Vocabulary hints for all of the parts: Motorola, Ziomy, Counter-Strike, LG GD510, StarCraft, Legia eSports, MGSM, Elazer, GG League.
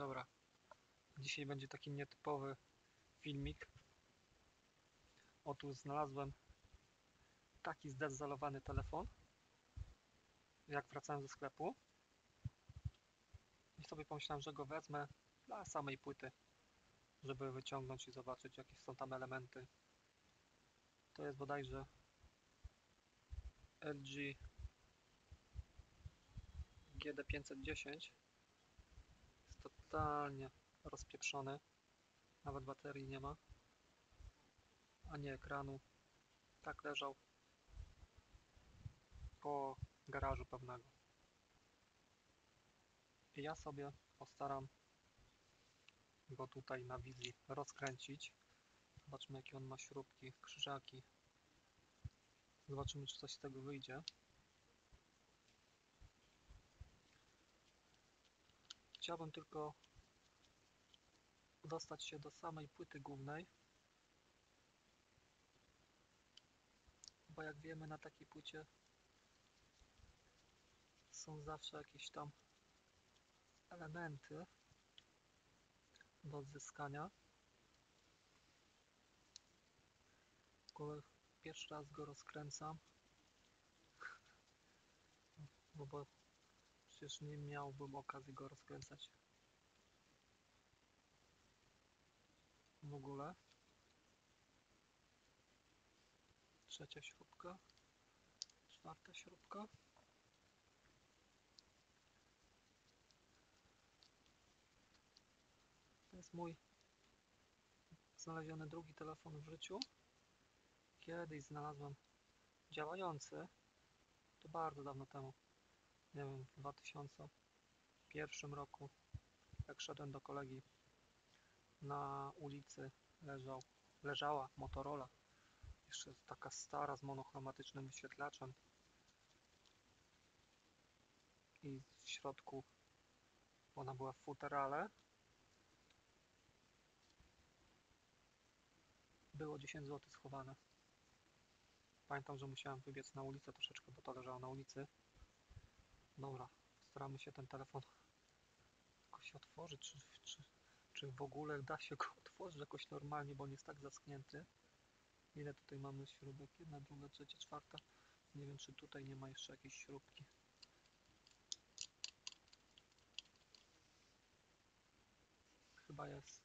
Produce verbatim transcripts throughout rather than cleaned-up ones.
Dobra, dzisiaj będzie taki nietypowy filmik. Otóż znalazłem taki zdezolowany telefon, jak wracałem ze sklepu. I sobie pomyślałem, że go wezmę dla samej płyty, żeby wyciągnąć i zobaczyć, jakie są tam elementy. To jest bodajże L G G D pięćset dziesięć. Jest totalnie rozpieprzony, nawet baterii nie ma, ani ekranu. Tak leżał po garażu pewnego. I ja sobie postaram go tutaj na wizji rozkręcić. Zobaczymy, jakie on ma śrubki, krzyżaki. Zobaczymy, czy coś z tego wyjdzie. Chciałbym tylko dostać się do samej płyty głównej, bo jak wiemy, na takiej płycie są zawsze jakieś tam elementy do odzyskania. Pierwszy raz go rozkręcam, no bo przecież nie miałbym okazji go rozkręcać w ogóle. Trzecia śrubka, czwarta śrubka. To jest mój znaleziony drugi telefon w życiu. Kiedyś znalazłem działający, to bardzo dawno temu, nie wiem, w dwa tysiące pierwszym roku, jak szedłem do kolegi, na ulicy leżał, leżała Motorola, jeszcze taka stara, z monochromatycznym wyświetlaczem, i w środku ona była w futerale. Było dziesięć złotych schowane. Pamiętam, że musiałem wybiec na ulicę troszeczkę, bo to leżało na ulicy. Dobra, staramy się ten telefon jakoś otworzyć, czy, czy, czy w ogóle da się go otworzyć jakoś normalnie, bo on jest tak zaschnięty. Ile tutaj mamy śrubek? Jedna, druga, trzecia, czwarta. Nie wiem, czy tutaj nie ma jeszcze jakiejś śrubki. Chyba jest.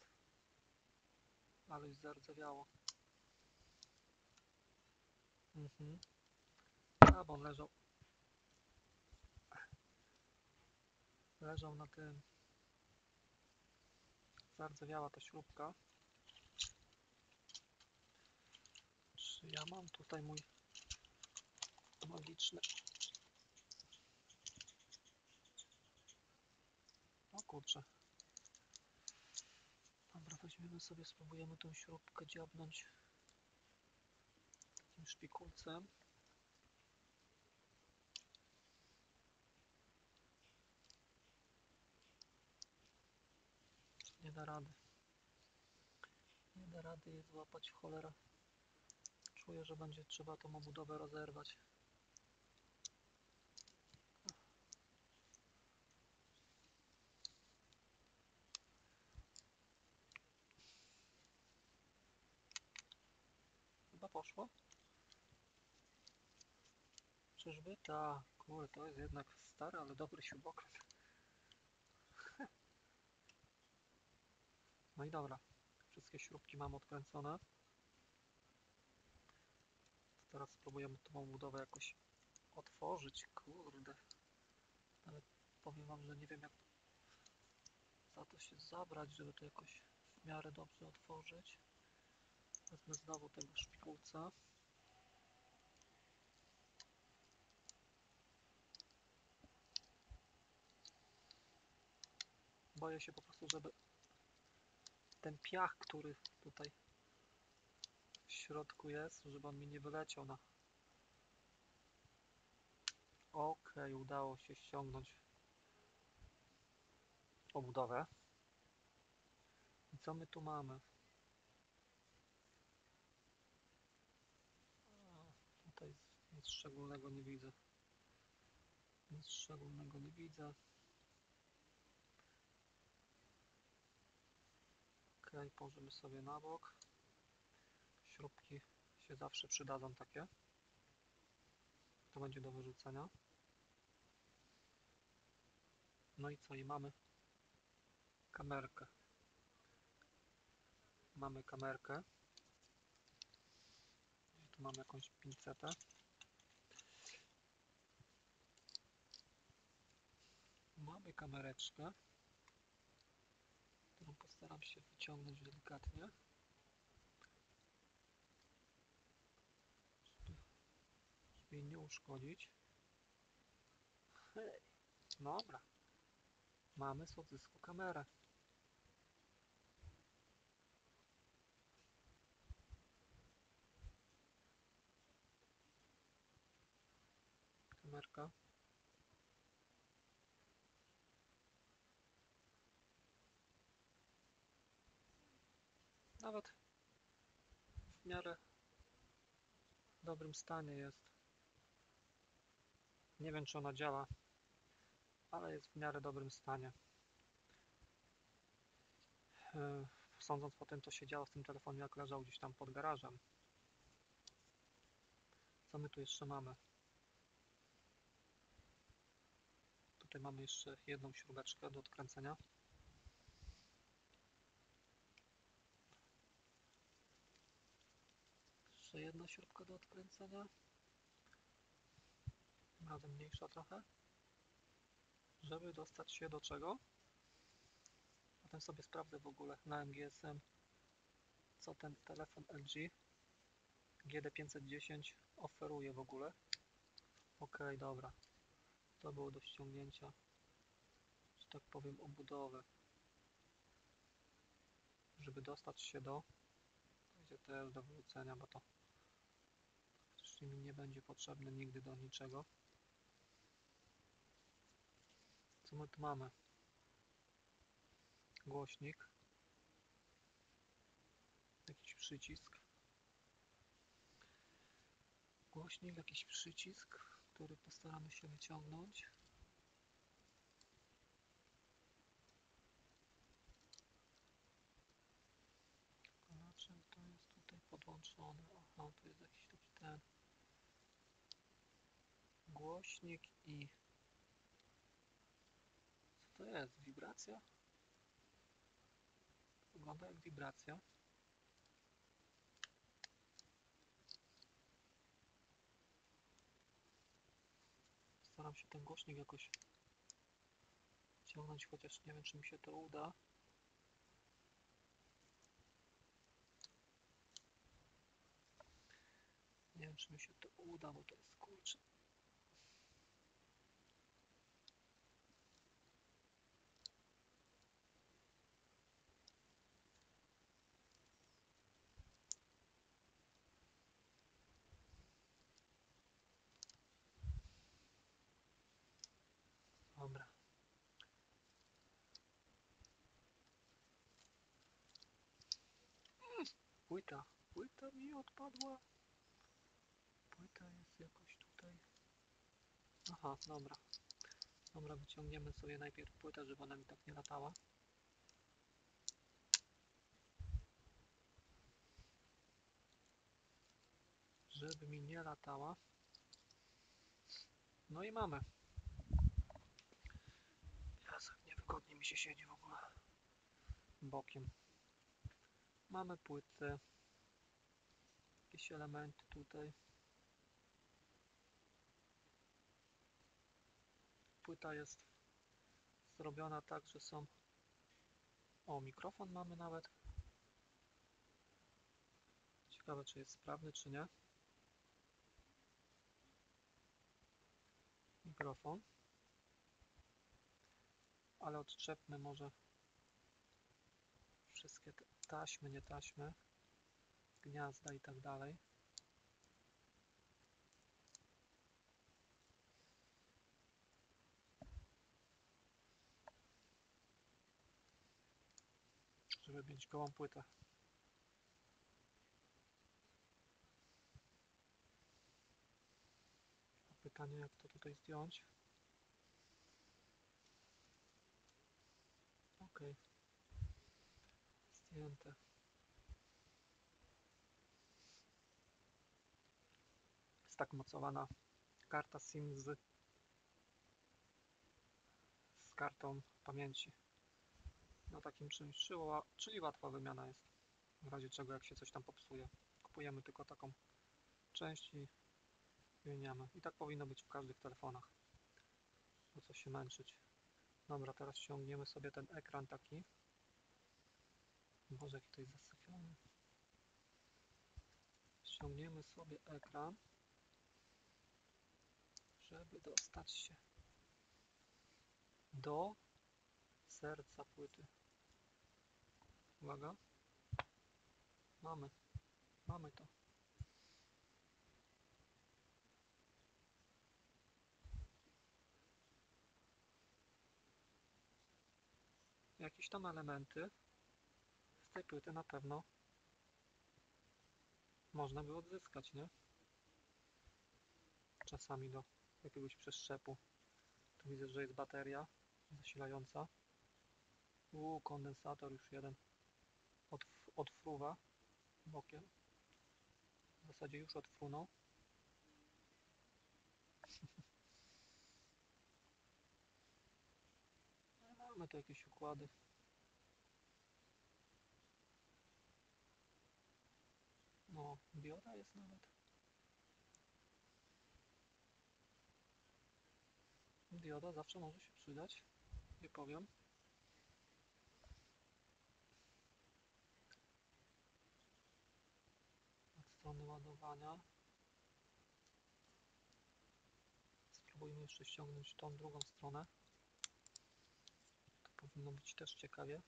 Ale już zardzewiało. Mhm. A, bo on leżał. Leżał na tym. Zardzewiała ta śrubka. Czy ja mam tutaj mój magiczny... O kurczę. Dobra, weźmiemy sobie, spróbujemy tą śrubkę dziabnąć takim szpikulcem. Nie da rady. Nie da rady jej złapać, cholera. Czuję, że będzie trzeba tą obudowę rozerwać. Poszło? Czyżby? Ta, kurde, to jest jednak stary, ale dobry śrubokręt. No i dobra, wszystkie śrubki mam odkręcone. To teraz spróbujemy tą budowę jakoś otworzyć, kurde. Ale powiem wam, że nie wiem, jak za to się zabrać, żeby to jakoś w miarę dobrze otworzyć. Wezmę znowu tego szpikulca. Boję się po prostu, żeby ten piach, który tutaj w środku jest, żeby on mi nie wyleciał na... Okej, okay, udało się ściągnąć obudowę. I co my tu mamy? Nic szczególnego nie widzę. Nic szczególnego nie widzę. i położymy sobie na bok. Śrubki się zawsze przydadzą takie. To będzie do wyrzucenia. No i co? I mamy kamerkę. Mamy kamerkę. I tu mamy jakąś pincetę. Mamy kamereczkę, którą postaram się wyciągnąć delikatnie. Żeby jej nie uszkodzić. Hej, dobra. Mamy z odzysku kamerę. Kamerka. Nawet w miarę dobrym stanie jest. Nie wiem, czy ona działa, ale jest w miarę dobrym stanie. Sądząc po tym, co się działo w tym telefonie, jak leżał gdzieś tam pod garażem. Co my tu jeszcze mamy? Tutaj mamy jeszcze jedną śrubeczkę do odkręcenia. Jeszcze jedna śrubka do odkręcenia. Tym razem mniejsza trochę. Żeby dostać się do czego? Potem sobie sprawdzę w ogóle na M G S M, co ten telefon L G G D pięćset dziesięć oferuje w ogóle. Ok, dobra. To było do ściągnięcia, że tak powiem, obudowy. Żeby dostać się do... Będzie też do wyrzucenia, bo to przecież mi nie będzie potrzebne nigdy do niczego. Co my tu mamy? Głośnik. Jakiś przycisk. Głośnik, jakiś przycisk, który postaramy się wyciągnąć. Na czym to jest tutaj podłączone? Aha, tu jest jakiś taki ten... Głośnik i... Co to jest? Wibracja? Wygląda jak wibracja. Staram się ten głośnik jakoś ciągnąć, chociaż nie wiem, czy mi się to uda. Nie wiem, czy mi się to uda, bo to jest kurczę. Dobra. Płyta. Płyta mi odpadła. Płyta jest jakoś tutaj. Aha, dobra. Dobra, wyciągniemy sobie najpierw płytę, żeby ona mi tak nie latała. Żeby mi nie latała. No i mamy. Niewygodnie mi się siedzi w ogóle bokiem. Mamy płytę, jakieś elementy tutaj. Płyta jest zrobiona tak, że są... O, mikrofon mamy nawet. Ciekawe, czy jest sprawny, czy nie. Mikrofon. Ale odczepmy może wszystkie te taśmy, nie taśmy, gniazda i tak dalej. Żeby mieć gołą płytę. Pytanie, jak to tutaj zdjąć? Ok, zdjęte. Jest tak mocowana karta SIM z, z kartą pamięci. No takim czymś, czyli łatwa wymiana jest. W razie czego, jak się coś tam popsuje, kupujemy tylko taką część i wymieniamy. I tak powinno być w każdych telefonach. Po co się męczyć. Dobra, teraz ściągniemy sobie ten ekran taki. Boże, jaki to jest zasypiony. Ściągniemy sobie ekran, żeby dostać się do serca płyty. Uwaga. Mamy. Mamy to. Jakieś tam elementy z tej płyty na pewno można by odzyskać, nie? Czasami do jakiegoś przeszczepu. Tu widzę, że jest bateria zasilająca. Uuu, kondensator już jeden odf- odfruwa bokiem. W zasadzie już odfrunął. Mamy tu jakieś układy. No, dioda jest nawet. Dioda zawsze może się przydać. Nie powiem. Od strony ładowania. Spróbujmy jeszcze ściągnąć tą drugą stronę. Powinno być też ciekawie.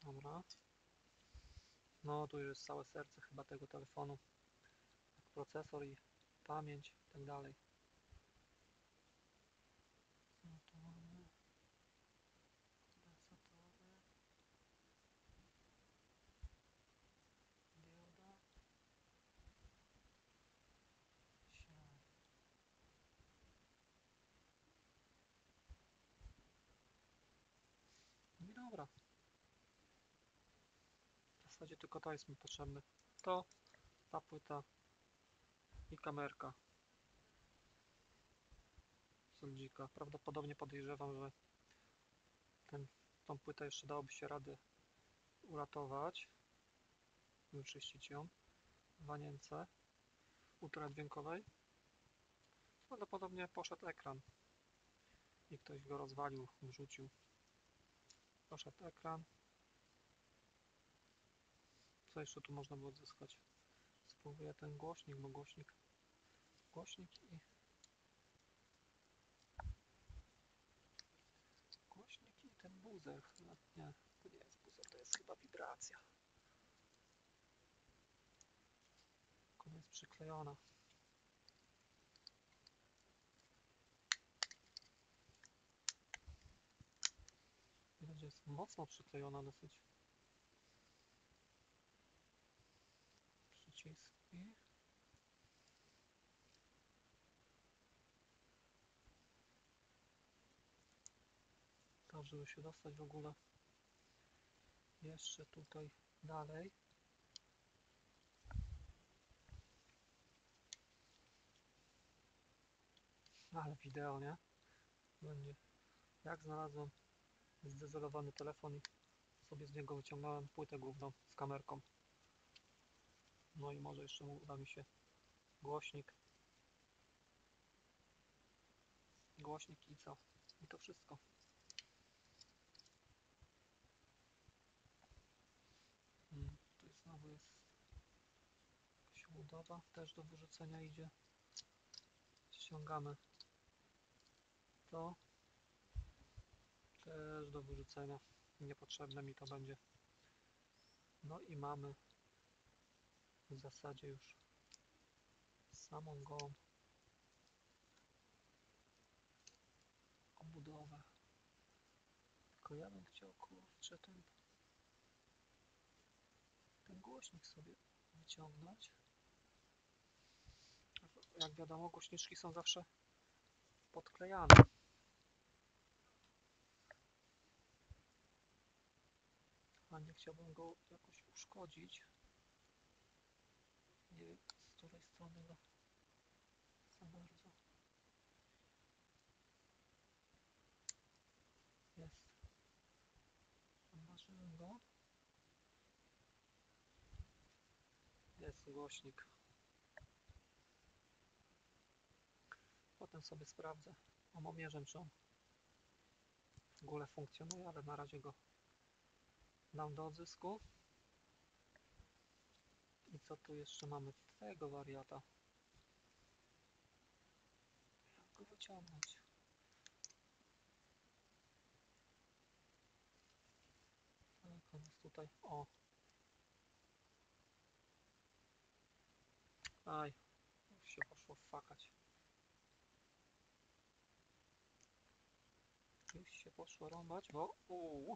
Dobra. No tu już jest całe serce chyba tego telefonu. Procesor i pamięć i tak dalej. Dobra. W zasadzie tylko to jest mi potrzebne. To, ta płyta i kamerka. Z L G-ka. Prawdopodobnie podejrzewam, że ten, tą płytę jeszcze dałoby się radę uratować. Wyczyścić ją w wanience ultradźwiękowej. Prawdopodobnie poszedł ekran. I ktoś go rozwalił, wrzucił. Poszedł ekran. Co jeszcze tu można było odzyskać? Spróbuję ten głośnik, bo głośnik... Głośnik i... Głośnik i ten buzzer. Nie, to nie jest buzzer, to jest chyba wibracja. Tylko jest przyklejona. Jest mocno przyklejona dosyć. Przyciski. Tak, żeby się dostać w ogóle jeszcze tutaj dalej. Ale wideo, nie? Będzie. Jak znalazłem zdezolowany telefon i sobie z niego wyciągnąłem płytę główną z kamerką. No i może jeszcze uda mi się głośnik. Głośnik i co? I to wszystko. Hmm, tu znowu jest jakaś budowa, też do wyrzucenia idzie. Ściągamy to. Też do wyrzucenia, niepotrzebne mi to będzie. No i mamy w zasadzie już samą gołą obudowę. Tylko ja bym chciał, kurczę, ten, ten głośnik sobie wyciągnąć. Jak wiadomo, głośniczki są zawsze podklejane. A nie chciałbym go jakoś uszkodzić. Nie wiem, z której strony go za bardzo. Jest. Zamarzyłem go. Jest głośnik. Potem sobie sprawdzę omomierzem, czy on w ogóle funkcjonuje, ale na razie go dam do odzysku. I co tu jeszcze mamy tego wariata? Jak go wyciągnąć? Tak, on jest tutaj. O! Aj, już się poszło fakać. Już się poszło rąbać, bo... Uuu.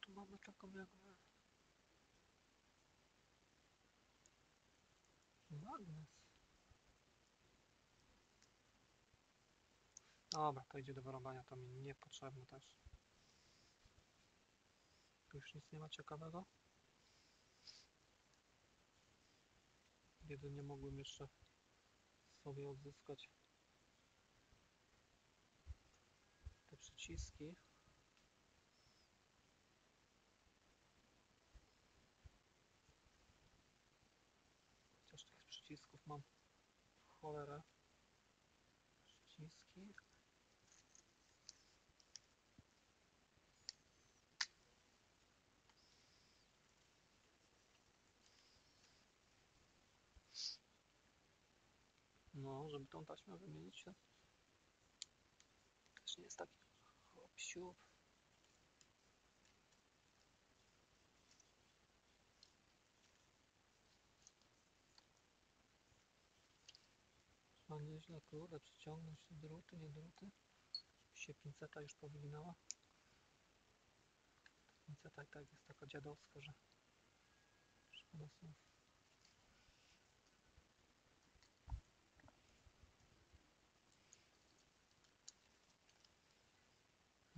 Tu mamy taką jakby... magnes. Dobra, to idzie do wyrąbania, to mi niepotrzebne też. Tu już nic nie ma ciekawego. Jedynie mogłem jeszcze sobie odzyskać te przyciski. Chociaż tych przycisków mam w cholerę. Przyciski. No, żeby tą taśmę wymienić, to też nie jest taki hop-siup. Trzeba nieźle, kurde, przyciągnąć te druty, nie druty. Się pinceta już powyginała. Pinceta i tak jest taka dziadowska, że szkoda słów.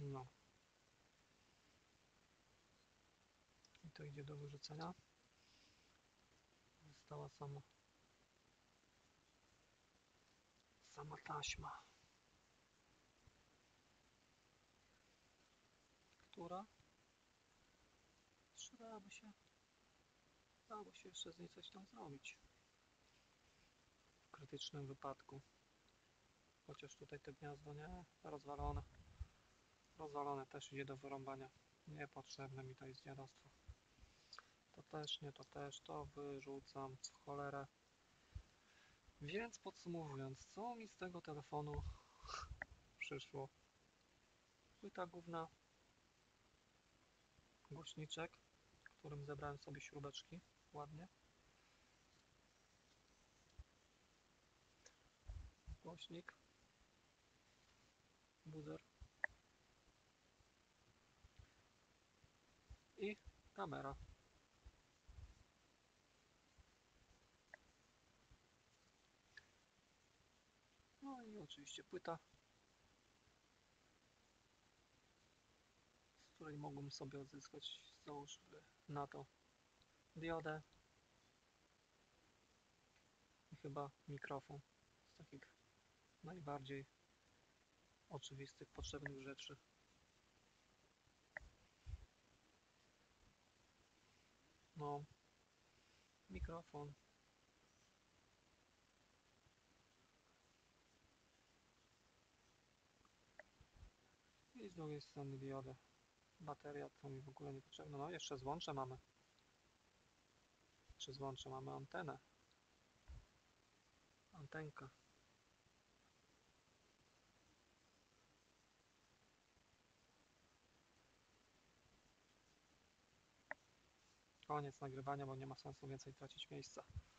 No. I to idzie do wyrzucenia. Została sama sama taśma, która przydałaby się, dałoby się jeszcze z niej coś tam zrobić w krytycznym wypadku. Chociaż tutaj te gniazdo nie rozwalone. Rozwalone też idzie do wyrąbania. Niepotrzebne mi to jest dziadostwo. To też nie, to też, to wyrzucam w cholerę. Więc podsumowując, co mi z tego telefonu przyszło? Płyta główna, głośniczek, którym zebrałem sobie śrubeczki ładnie. Głośnik, buzer. I kamera. No i oczywiście płyta, z której mogłem sobie odzyskać, załóżmy na to, diodę i chyba mikrofon, z takich najbardziej oczywistych, potrzebnych rzeczy. No, mikrofon. I z drugiej strony diodę. Bateria, to mi w ogóle nie potrzebna. No, jeszcze złącze mamy. Jeszcze złącze mamy antenę. Antenka. Koniec nagrywania, bo nie ma sensu więcej tracić miejsca.